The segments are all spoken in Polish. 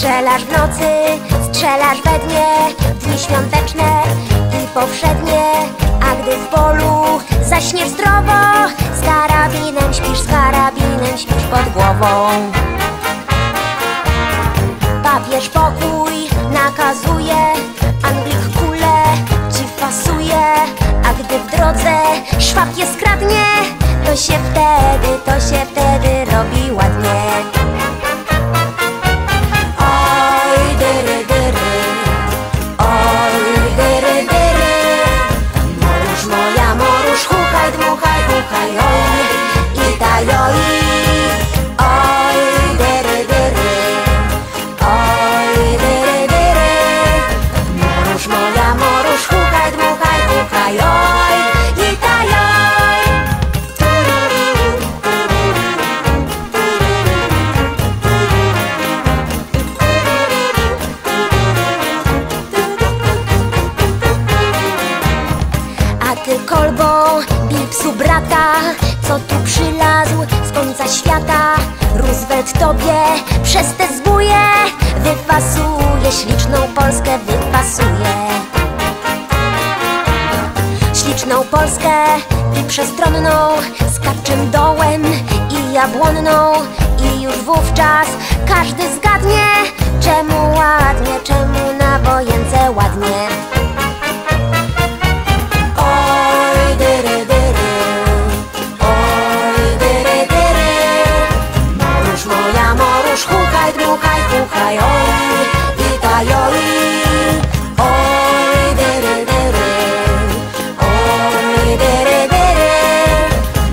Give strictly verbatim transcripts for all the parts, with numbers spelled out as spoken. Strzelasz w nocy, strzelasz we dnie, dni świąteczne i powszednie. A gdy w polu zaśniesz zdrowo, z karabinem śpisz, z karabinem śpisz pod głową. Papież pokój nakazuje, Anglik kulę ci pasuje. A gdy w drodze szwab je skradnie, to się wtedy, to się wtedy robi ładnie. Co tu przylazł z końca świata? Roosevelt tobie przez te zbóje wyfasuje, śliczną Polskę wyfasuje. Śliczną Polskę i przestronną, z kaczym dołem i jabłonną. I już wówczas każdy zgadnie, czemu ładnie, czemu na Wojence ładnie. Oj, i ta jaj. Oj, dery, dery, oj, dery, dery.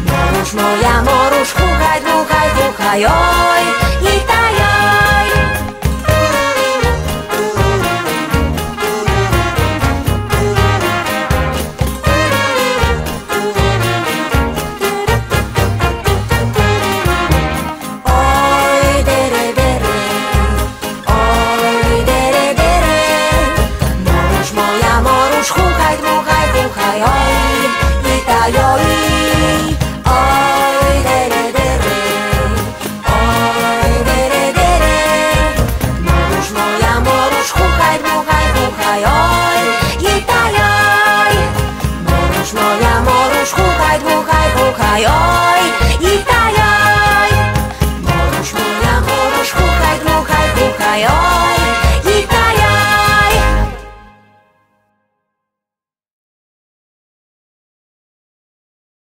Morusz moja, morusz, hukaj, dmuchaj, dmuchaj, oj, i ta joj. Oj,